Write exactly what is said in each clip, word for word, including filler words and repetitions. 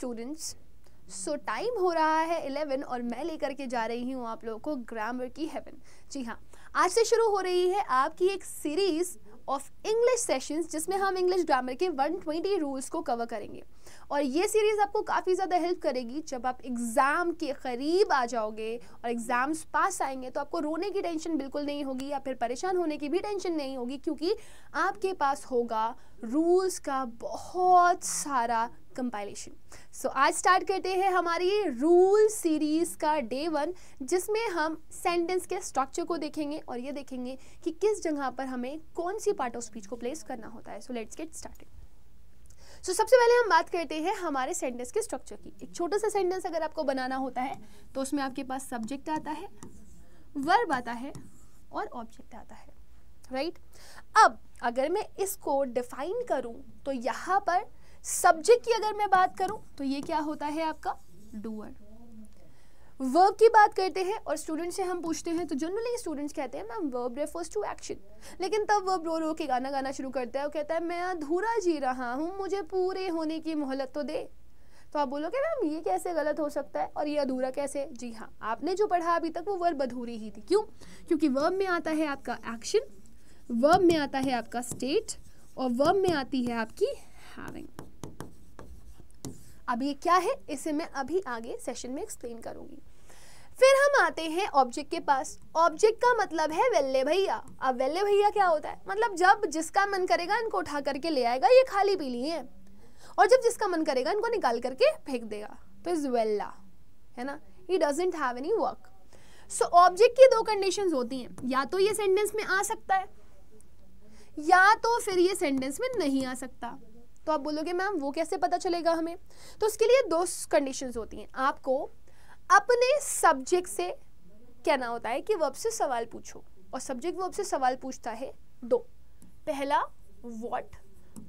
Students, सो time हो रहा है इलेवन और मैं लेकर के जा रही हूँ आप लोगों को ग्रामर की हेवन। जी हाँ, आज से शुरू हो रही है आपकी एक सीरीज ऑफ इंग्लिश सेशंस जिसमें हम इंग्लिश ग्रामर के एक सौ बीस रूल्स को कवर करेंगे और ये सीरीज़ आपको काफ़ी ज़्यादा हेल्प करेगी। जब आप एग्ज़ाम के करीब आ जाओगे और एग्ज़ाम्स पास आएंगे तो आपको रोने की टेंशन बिल्कुल नहीं होगी या फिर परेशान होने की भी टेंशन नहीं होगी, क्योंकि आपके पास होगा रूल्स का बहुत सारा कंपाइलेशन। सो so, आज स्टार्ट करते हैं हमारी रूल सीरीज़ का डे वन, जिसमें हम सेंटेंस के स्ट्रक्चर को देखेंगे और ये देखेंगे कि किस जगह पर हमें कौन सी पार्ट ऑफ स्पीच को प्लेस करना होता है। So let's get started. So so, सबसे पहले हम बात करते हैं हमारे सेंटेंस के स्ट्रक्चर की। एक छोटा सा सेंटेंस अगर आपको बनाना होता है तो उसमें आपके पास सब्जेक्ट आता है, वर्ब आता है और ऑब्जेक्ट आता है, राइट right? अब अगर मैं इसको डिफाइन करूं तो यहाँ पर सब्जेक्ट की अगर मैं बात करूं तो ये क्या होता है आपका डूअर। वर्ब की बात करते हैं और स्टूडेंट से हम पूछते हैं तो जनरली स्टूडेंट्स कहते हैं ma'am verb refers to action, लेकिन तब वर्ब रो रो के गाना गाना शुरू करता है और कहता है मैं अधूरा जी रहा हूँ, मुझे पूरे होने की मोहलत तो दे। तो आप बोलोगे मैम ये कैसे गलत हो सकता है और ये अधूरा कैसे? जी हाँ, आपने जो पढ़ा अभी तक वो वर्ब अधूरी ही थी। क्यों? क्योंकि वर्ब में आता है आपका एक्शन, वर्ब में आता है आपका स्टेट और वर्ब में आती है आपकी हैविंग। अब ये क्या है इसे मैं अभी आगे सेशन में एक्सप्लेन करूंगी। फिर हम आते हैं ऑब्जेक्ट के पास। ऑब्जेक्ट का मतलब है वेल्ले भैया। अब वेल्ले भैया क्या होता है? मतलब जब जिसका मन करेगा इनको उठा करके ले आएगा, ये खाली पीली है, और जब जिसका मन करेगा इनको निकाल करके फेंक देगा, तो इज वेल्ला, है ना। He doesn't have any work. So object की दो कंडीशंस होती हैं, या तो ये सेंटेंस में आ सकता है या तो फिर ये सेंटेंस में नहीं आ सकता। तो आप बोलोगे मैम वो कैसे पता चलेगा हमें? तो उसके लिए दो कंडीशंस होती हैं। आपको अपने सब्जेक्ट से कहना होता है कि वर्ब से सवाल पूछो, और सब्जेक्ट वर्ब से सवाल पूछता है दो, पहला व्हाट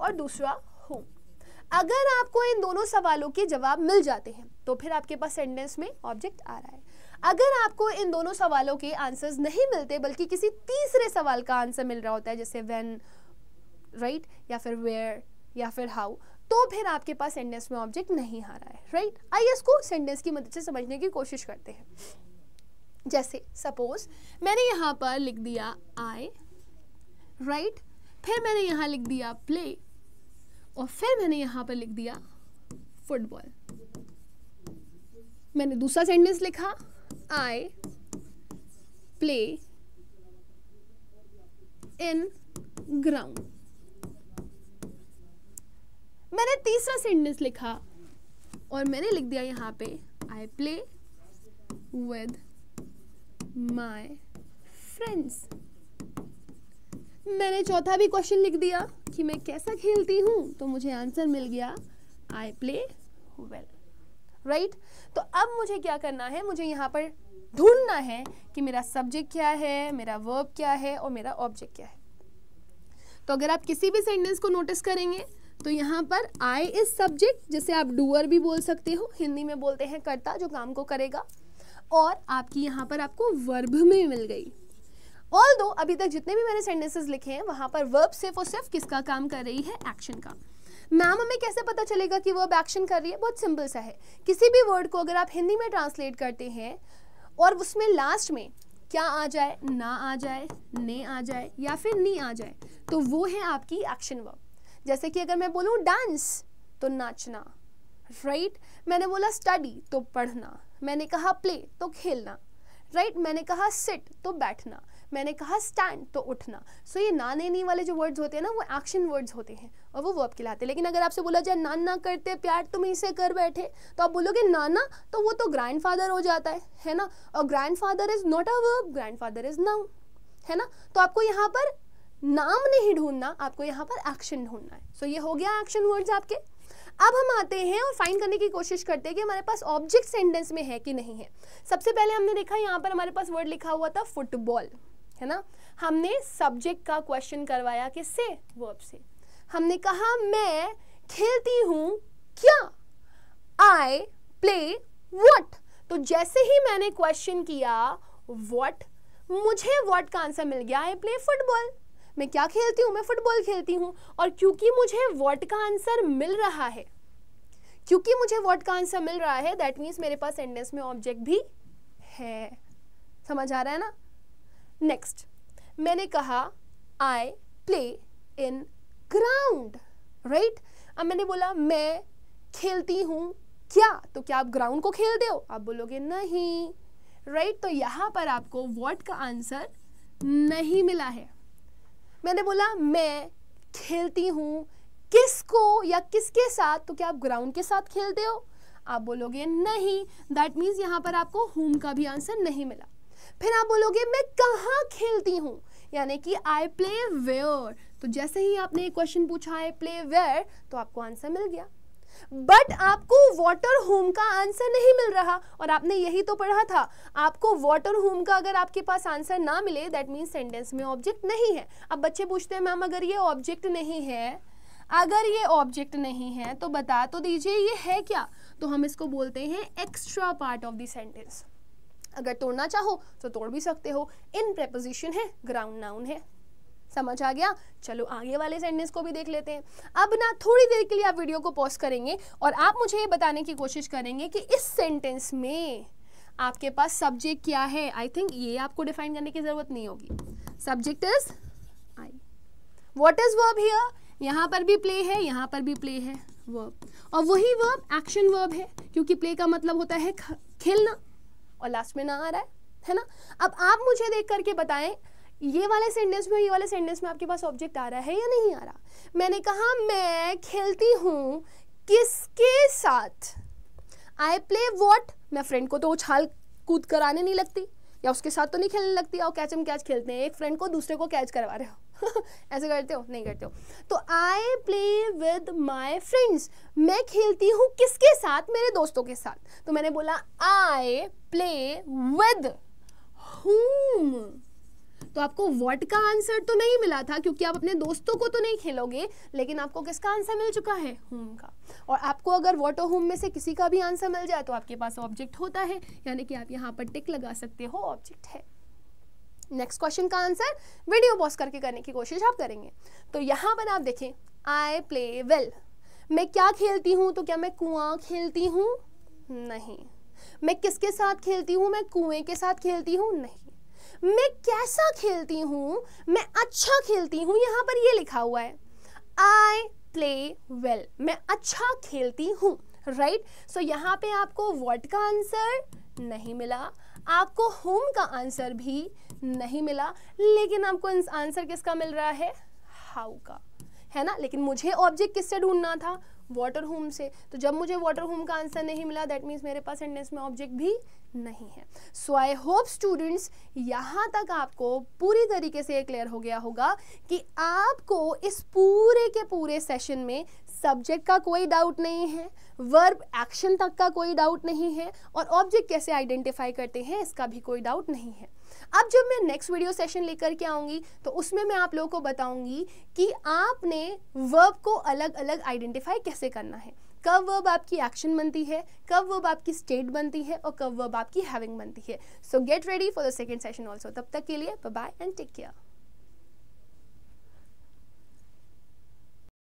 और दूसरा हूम। अगर आपको इन दोनों सवालों के जवाब मिल जाते हैं तो फिर आपके पास सेंटेंस में ऑब्जेक्ट आ रहा है। अगर आपको इन दोनों सवालों के आंसर्स नहीं मिलते बल्कि किसी तीसरे सवाल का आंसर मिल रहा होता है, जैसे व्हेन, राइट, या फिर वेयर या फिर हाउ, तो फिर आपके पास सेंटेंस में ऑब्जेक्ट नहीं आ रहा है, राइट। आइए इसको सेंटेंस की मदद से समझने की कोशिश करते हैं। जैसे सपोज मैंने यहाँ पर लिख दिया आई, राइट, फिर मैंने यहाँ लिख दिया प्ले और फिर मैंने यहाँ पर लिख दिया फुटबॉल। मैंने दूसरा सेंटेंस लिखा आई प्ले इन ग्राउंड। मैंने तीसरा सेंटेंस लिखा और मैंने लिख दिया यहाँ पे I play with my friends. मैंने चौथा भी क्वेश्चन लिख दिया कि मैं कैसा खेलती हूँ, तो मुझे आंसर मिल गया आई प्ले वेल, राइट। तो अब मुझे क्या करना है? मुझे यहाँ पर ढूंढना है कि मेरा सब्जेक्ट क्या है, मेरा वर्ब क्या है और मेरा ऑब्जेक्ट क्या है। तो अगर आप किसी भी सेंटेंस को नोटिस करेंगे तो यहाँ पर आई इज सब्जेक्ट, जिसे आप डूअर भी बोल सकते हो, हिंदी में बोलते हैं कर्ता, जो काम को करेगा, और आपकी यहाँ पर आपको वर्ब में मिल गई। ऑल दो अभी तक जितने भी मैंने सेंटेंसेस लिखे हैं वहाँ पर वर्ब सिर्फ और सिर्फ किसका काम कर रही है? एक्शन का। मैम हमें कैसे पता चलेगा कि वर्ब एक्शन कर रही है? बहुत सिंपल सा है, किसी भी वर्ड को अगर आप हिंदी में ट्रांसलेट करते हैं और उसमें लास्ट में क्या आ जाए, ना आ जाए, ने आ जाए या फिर नी आ जाए, तो वो है आपकी एक्शन वर्ब। जैसे कि अगर मैं बोलूँ डांस तो नाचना, राइट, मैंने बोला स्टडी तो पढ़ना, मैंने कहा प्ले तो खेलना, राइट, मैंने कहा सिट तो बैठना, मैंने कहा स्टैंड तो उठना। सो ये ना ने नी वाले जो वर्ड्स होते हैं ना वो एक्शन वर्ड्स होते हैं और वो वर्ब कहलाते हैं। लेकिन अगर आपसे बोला जाए ना ना करते प्यार तुम इसे कर बैठे, तो आप बोलोगे नाना, तो वो तो ग्रैंडफादर हो जाता है है ना, और grandfather is not a verb, grandfather is noun, है ना। तो आपको यहाँ पर नाम नहीं ढूंढना, आपको यहाँ पर एक्शन ढूंढना है। सो so, ये हो गया एक्शन वर्ड्स आपके। अब हम आते हैं और फाइंड करने की कोशिश करते हैं कि हमारे पास ऑब्जेक्ट सेंटेंस में है कि नहीं है। सबसे पहले हमने देखा यहाँ पर हमारे पास वर्ड लिखा हुआ था फुटबॉल, है ना। हमने सब्जेक्ट का क्वेश्चन करवाया किससे? वर्ब से। हमने कहा मैं खेलती हूँ क्या, आई प्ले व्हाट। तो जैसे ही मैंने क्वेश्चन किया व्हाट, मुझे व्हाट का आंसर मिल गया आई प्ले फुटबॉल। मैं क्या खेलती हूँ? मैं फुटबॉल खेलती हूँ। और क्योंकि मुझे व्हाट का आंसर मिल रहा है, क्योंकि मुझे व्हाट का आंसर मिल रहा है दैट मीन्स मेरे पास सेंटेंस में ऑब्जेक्ट भी है। समझ आ रहा है ना। नेक्स्ट मैंने कहा I play in ground, right. अब मैंने बोला मैं खेलती हूँ क्या, तो क्या आप ग्राउंड को खेलते हो, आप बोलोगे नहीं, राइट right? तो यहाँ पर आपको व्हाट का आंसर नहीं मिला है। मैंने बोला मैं खेलती हूँ किसको या किसके साथ, तो क्या आप ग्राउंड के साथ खेलते हो, आप बोलोगे नहीं, दैट मीन्स यहाँ पर आपको whom का भी आंसर नहीं मिला। फिर आप बोलोगे मैं कहाँ खेलती हूँ, यानी कि आई प्ले वेयर, तो जैसे ही आपने एक क्वेश्चन पूछा आई प्ले वेयर तो आपको आंसर मिल गया, बट आपको वाटर होम का आंसर नहीं मिल रहा। और आपने यही तो पढ़ा था, आपको वाटर होम का अगर आपके पास आंसर ना मिले दैट मीन्स सेंटेंस में ऑब्जेक्ट नहीं है। अब बच्चे पूछते हैं मैम अगर ये ऑब्जेक्ट नहीं है, अगर ये ऑब्जेक्ट नहीं है तो बता तो दीजिए ये है क्या, तो हम इसको बोलते हैं extra part of the sentence. अगर तोड़ना चाहो तो तोड़ भी सकते हो। इन प्रेपोजिशन है, ग्राउंड नाउन है। समझ आ गया। चलो आगे वाले सेंटेंस को भी देख लेते हैं। अब ना थोड़ी देर के लिए आप वीडियो को पॉज करेंगे और आप मुझे ये बताने की कोशिश करेंगे कि इस सेंटेंस में आपके पास सब्जेक्ट क्या है। आई थिंक ये आपको डिफाइन करने की ज़रूरत नहीं होगी। Subject is I, what is verb here, यहाँ पर भी प्ले है, यहाँ पर भी प्ले है वर्ब, और वही वर्ब एक्शन वर्ब है क्योंकि प्ले का मतलब होता है खेलना और लास्ट में ना आ रहा है, है ना। अब आप मुझे देख करके बताएं ये वाले सेंटेंस में, ये वाले सेंटेंस में आपके पास ऑब्जेक्ट आ रहा है या नहीं आ रहा। मैंने कहा मैं खेलती हूँ किसके साथ, आई प्ले वॉट, मैं फ्रेंड को तो उछाल कूद कराने नहीं लगती या उसके साथ तो नहीं खेलने लगती, और कैच एम कैच खेलते हैं, एक फ्रेंड को दूसरे को कैच करवा रहे हो ऐसे करते हो, नहीं करते हो। तो I play with my friends, मैं खेलती हूँ किसके साथ, मेरे दोस्तों के साथ। तो मैंने बोला आई प्ले विद हूम, तो आपको व्हाट का आंसर तो नहीं मिला था क्योंकि आप अपने दोस्तों को तो नहीं खेलोगे, लेकिन आपको किसका आंसर मिल चुका है, whom का। और आपको अगर what or whom में से किसी का भी आंसर मिल जाए तो आपके पास ऑब्जेक्ट होता है, यानी कि आप यहाँ पर टिक लगा सकते हो, ऑब्जेक्ट है। नेक्स्ट क्वेश्चन का आंसर वीडियो पॉज करके करने की कोशिश आप करेंगे। तो यहाँ पर आप देखें आई प्ले वेल, मैं क्या खेलती हूँ, तो क्या मैं कुआं खेलती हूँ, नहीं। मैं किसके साथ खेलती हूँ, मैं कुएं के साथ खेलती हूँ, नहीं। मैं कैसा खेलती हूँ, मैं अच्छा खेलती हूँ, यहाँ पर ये लिखा हुआ है आई प्ले वेल, मैं अच्छा खेलती हूँ, राइट। सो यहाँ पे आपको व्हाट का आंसर नहीं मिला, आपको whom का आंसर भी नहीं मिला, लेकिन आपको आंसर किसका मिल रहा है, हाउ का, है ना। लेकिन मुझे ऑब्जेक्ट किससे ढूंढना था, वाटर होम से। तो जब मुझे वाटर होम का आंसर नहीं मिला दैट मीन्स मेरे पास सेंटेंस में ऑब्जेक्ट भी नहीं है। सो आई होप स्टूडेंट्स यहाँ तक आपको पूरी तरीके से क्लियर हो गया होगा कि आपको इस पूरे के पूरे सेशन में सब्जेक्ट का कोई डाउट नहीं है, वर्ब एक्शन तक का कोई डाउट नहीं है, और ऑब्जेक्ट कैसे आइडेंटिफाई करते हैं इसका भी कोई डाउट नहीं है। अब जब मैं नेक्स्ट वीडियो सेशन लेकर के आऊँगी तो उसमें मैं आप लोगों को बताऊँगी कि आपने वर्ब को अलग अलग आइडेंटिफाई कैसे करना है। कब वर्ब आपकी एक्शन बनती है, कब वर्ब आपकी स्टेट बनती है, और कब वर्ब आपकी हैविंग बनती है। So get ready for the second session also. तब तक के लिए bye bye and take care.